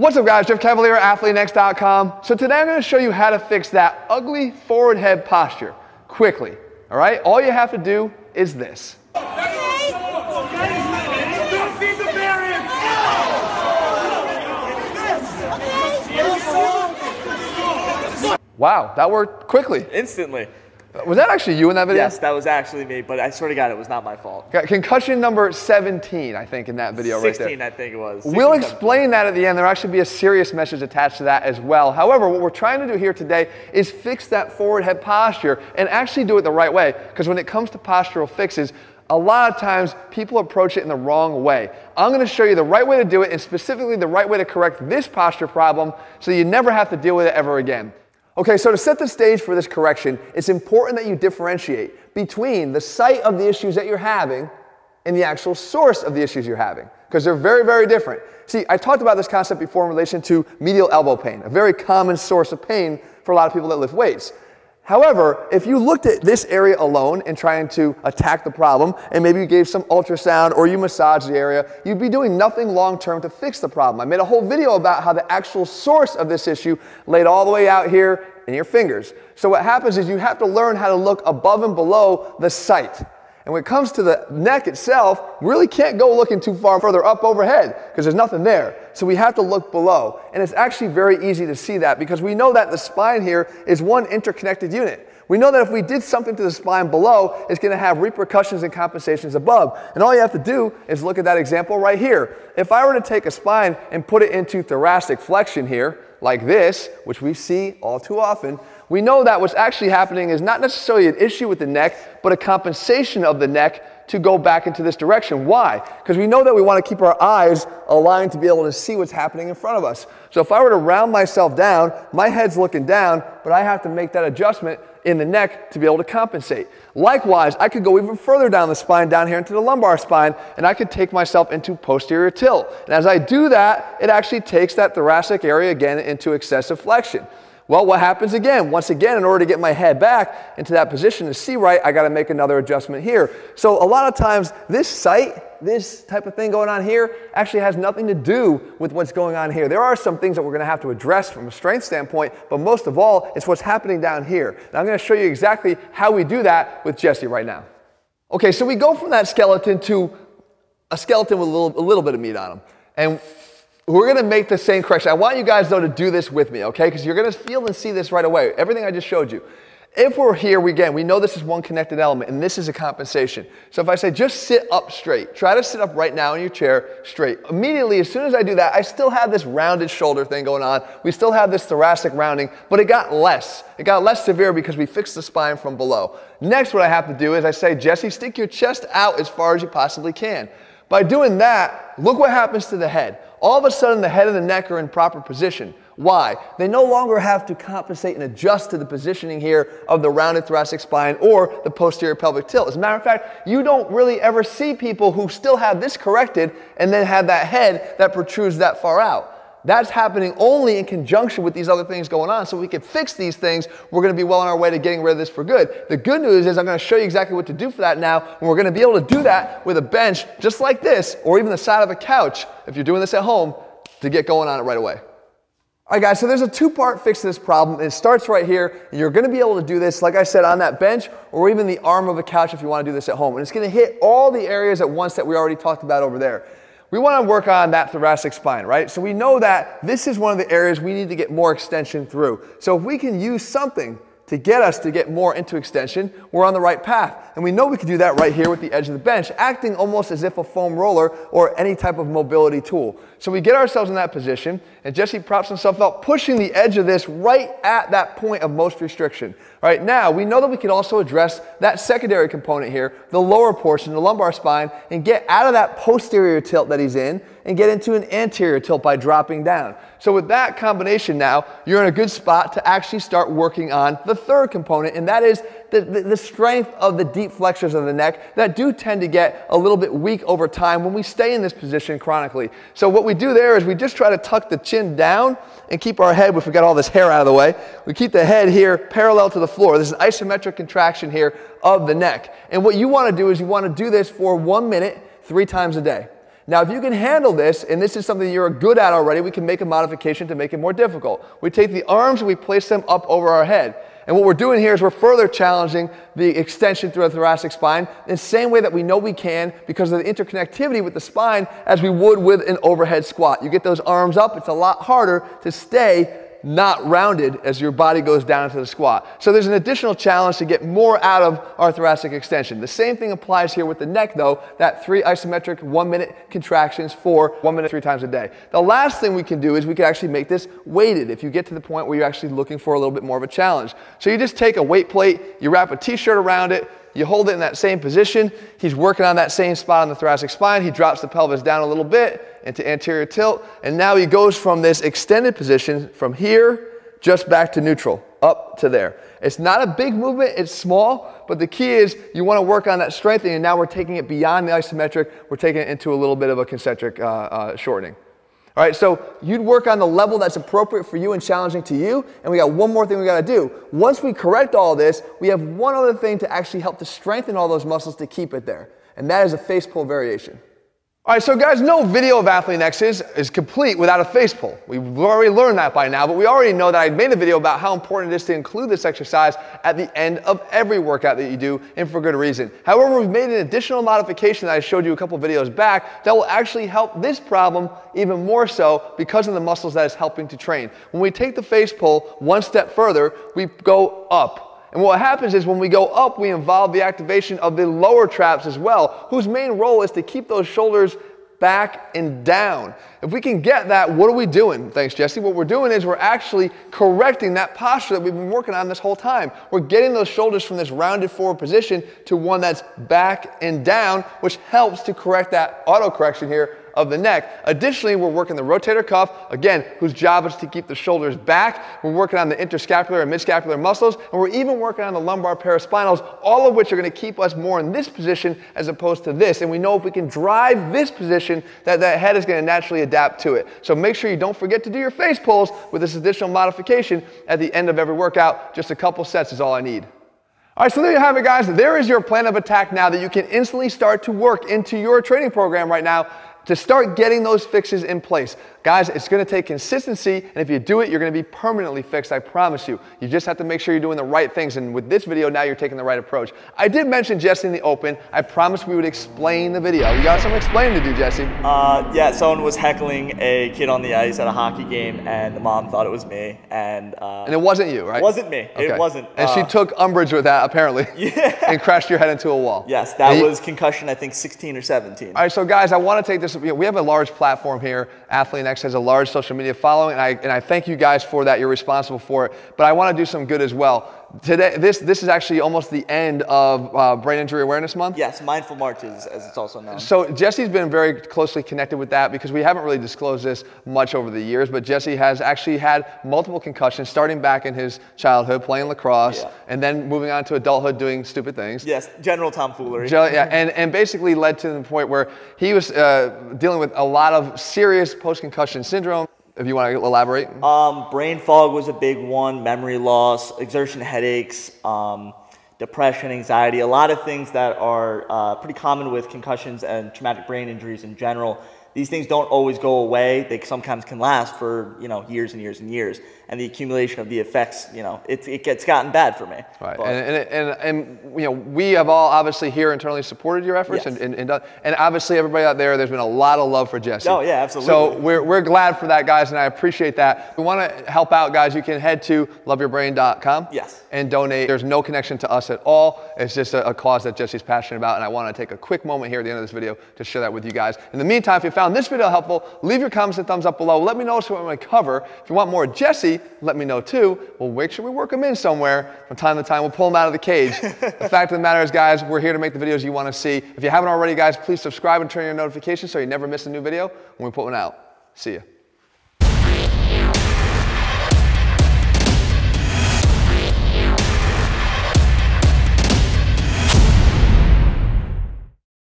What's up guys, Jeff Cavaliere, ATHLEANX.com. So today I'm going to show you how to fix that ugly forward head posture quickly, all right? All you have to do is this. Wow, that worked quickly. Instantly. Was that actually you in that video? Yes, that was actually me, but I swear to God, it was not my fault. Concussion number 17, I think, in that video right there. 16, I think it was. We'll explain that at the end. There'll actually be a serious message attached to that as well. However, what we're trying to do here today is fix that forward head posture and actually do it the right way, because when it comes to postural fixes, a lot of times people approach it in the wrong way. I'm going to show you the right way to do it and specifically the right way to correct this posture problem so you never have to deal with it ever again. Okay, so to set the stage for this correction, it's important that you differentiate between the site of the issues that you're having and the actual source of the issues you're having, because they're very, very different. See, I talked about this concept before in relation to medial elbow pain, a very common source of pain for a lot of people that lift weights. However, if you looked at this area alone and trying to attack the problem, and maybe you gave some ultrasound or you massaged the area, you'd be doing nothing long-term to fix the problem. I made a whole video about how the actual source of this issue laid all the way out here in your fingers. So what happens is you have to learn how to look above and below the site. And when it comes to the neck itself, we really can't go looking too far further up overhead because there's nothing there. So we have to look below. And it's actually very easy to see that because we know that the spine here is one interconnected unit. We know that if we did something to the spine below, it's going to have repercussions and compensations above. And all you have to do is look at that example right here. If I were to take a spine and put it into thoracic flexion here, like this, which we see all too often, we know that what's actually happening is not necessarily an issue with the neck, but a compensation of the neck to go back into this direction. Why? Because we know that we want to keep our eyes aligned to be able to see what's happening in front of us. So if I were to round myself down, my head's looking down, but I have to make that adjustment in the neck to be able to compensate. Likewise, I could go even further down the spine, down here into the lumbar spine, and I could take myself into posterior tilt. And as I do that, it actually takes that thoracic area again into excessive flexion. Well, what happens again? Once again, in order to get my head back into that position to see right, I gotta make another adjustment here. So a lot of times, this site, this type of thing going on here actually has nothing to do with what's going on here. There are some things that we're going to have to address from a strength standpoint, but most of all, it's what's happening down here. And I'm going to show you exactly how we do that with Jesse right now. Okay, so we go from that skeleton to a skeleton with a little bit of meat on them. And we're going to make the same correction. I want you guys, though, to do this with me, okay? Because you're going to feel and see this right away, everything I just showed you. If we're here, again, we know this is one connected element, and this is a compensation. So if I say, just sit up straight, try to sit up right now in your chair straight. Immediately, as soon as I do that, I still have this rounded shoulder thing going on. We still have this thoracic rounding, but it got less. It got less severe because we fixed the spine from below. Next, what I have to do is I say, Jesse, stick your chest out as far as you possibly can. By doing that, look what happens to the head. All of a sudden, the head and the neck are in proper position. Why? They no longer have to compensate and adjust to the positioning here of the rounded thoracic spine or the posterior pelvic tilt. As a matter of fact, you don't really ever see people who still have this corrected and then have that head that protrudes that far out. That's happening only in conjunction with these other things going on. So we can fix these things. We're going to be well on our way to getting rid of this for good. The good news is I'm going to show you exactly what to do for that now, and we're going to be able to do that with a bench just like this or even the side of a couch if you're doing this at home to get going on it right away. All right guys, so there's a two-part fix to this problem. It starts right here. You're gonna be able to do this, like I said, on that bench or even the arm of a couch if you wanna do this at home. And it's gonna hit all the areas at once that we already talked about over there. We wanna work on that thoracic spine, right? So we know that this is one of the areas we need to get more extension through. So if we can use something to get us to get more into extension, we're on the right path. And we know we can do that right here with the edge of the bench, acting almost as if a foam roller or any type of mobility tool. So we get ourselves in that position, and Jesse props himself up, pushing the edge of this right at that point of most restriction. All right, now we know that we can also address that secondary component here, the lower portion, the lumbar spine, and get out of that posterior tilt that he's in and get into an anterior tilt by dropping down. So with that combination now, you're in a good spot to actually start working on the third component, and that is the strength of the deep flexors of the neck that do tend to get a little bit weak over time when we stay in this position chronically. So what we do there is we just try to tuck the chin down and keep our head, if we got all this hair out of the way, we keep the head here parallel to the floor. There's an isometric contraction here of the neck. And what you want to do is you want to do this for 1 minute, 3 times a day. Now, if you can handle this, and this is something you're good at already, we can make a modification to make it more difficult. We take the arms and we place them up over our head. And what we're doing here is we're further challenging the extension through the thoracic spine in the same way that we know we can because of the interconnectivity with the spine as we would with an overhead squat. You get those arms up, it's a lot harder to stay not rounded as your body goes down to the squat. So there's an additional challenge to get more out of our thoracic extension. The same thing applies here with the neck though, that 3 isometric 1-minute contractions for 1 minute 3 times a day. The last thing we can do is we can actually make this weighted if you get to the point where you're actually looking for a little bit more of a challenge. So you just take a weight plate, you wrap a t-shirt around it, you hold it in that same position, he's working on that same spot on the thoracic spine, he drops the pelvis down a little bit into anterior tilt, and now he goes from this extended position from here just back to neutral, up to there. It's not a big movement, it's small, but the key is you want to work on that strengthening, and now we're taking it beyond the isometric, we're taking it into a little bit of a concentric shortening. All right, so you'd work on the level that's appropriate for you and challenging to you, and we got one more thing we got to do. Once we correct all this, we have one other thing to actually help to strengthen all those muscles to keep it there, and that is a face pull variation. All right, so guys, no video of ATHLEANX is complete without a face pull. We've already learned that by now, but we already know that I made a video about how important it is to include this exercise at the end of every workout that you do, and for good reason. However, we've made an additional modification that I showed you a couple videos back that will actually help this problem even more so because of the muscles that it's helping to train. When we take the face pull one step further, we go up. And what happens is when we go up, we involve the activation of the lower traps as well, whose main role is to keep those shoulders back and down. If we can get that, what are we doing? Thanks, Jesse. What we're doing is we're actually correcting that posture that we've been working on this whole time. We're getting those shoulders from this rounded forward position to one that's back and down, which helps to correct that autocorrection here of the neck. Additionally, we're working the rotator cuff, again, whose job is to keep the shoulders back. We're working on the interscapular and midscapular muscles, and we're even working on the lumbar paraspinals, all of which are going to keep us more in this position as opposed to this. And we know if we can drive this position, that head is going to naturally adapt to it. So make sure you don't forget to do your face pulls with this additional modification at the end of every workout. Just a couple sets is all I need. All right, so there you have it, guys. There is your plan of attack now that you can instantly start to work into your training program right now to start getting those fixes in place. Guys, it's going to take consistency, and if you do it, you're going to be permanently fixed, I promise you. You just have to make sure you're doing the right things, and with this video, now you're taking the right approach. I did mention Jesse in the open. I promised we would explain the video. You got some explaining to do, Jesse. Yeah, someone was heckling a kid on the ice at a hockey game, and the mom thought it was me. And it wasn't you, right? It wasn't me. Okay. It wasn't. And she took umbrage with that, apparently, yeah. And crashed your head into a wall. Yes, that was concussion, I think, 16 or 17. All right, so guys, I want to take this. We have a large platform here. ATHLEANX has a large social media following, and I thank you guys for that. You're responsible for it, but I want to do some good as well. Today, this is actually almost the end of Brain Injury Awareness Month. Yes, Mindful March is, as it's also known. So Jesse's been very closely connected with that because we haven't really disclosed this much over the years, but Jesse has actually had multiple concussions starting back in his childhood, playing lacrosse, yeah, and then moving on to adulthood doing stupid things. Yes, general tomfoolery. Yeah, and basically led to the point where he was dealing with a lot of serious post-concussion syndrome. If you want to elaborate. Brain fog was a big one, memory loss, exertion headaches, depression, anxiety, a lot of things that are pretty common with concussions and traumatic brain injuries in general. These things don't always go away. They sometimes can last for, you know, years and years and years. And the accumulation of the effects, you know, it's gotten bad for me. Right. And you know, we have all obviously here internally supported your efforts, yes, and obviously everybody out there, there's been a lot of love for Jesse. Oh yeah, absolutely. So we're glad for that, guys, and I appreciate that. We want to help out, guys. You can head to loveyourbrain.com. Yes. And donate. There's no connection to us at all. It's just a cause that Jesse's passionate about, and I want to take a quick moment here at the end of this video to share that with you guys. In the meantime, if you found this video helpful, leave your comments and thumbs up below. Let me know what you want to cover. If you want more Jesse, let me know too. We'll make sure we work them in somewhere. From time to time, we'll pull them out of the cage. The fact of the matter is, guys, we're here to make the videos you want to see. If you haven't already, guys, please subscribe and turn on your notifications so you never miss a new video when we put one out. See ya.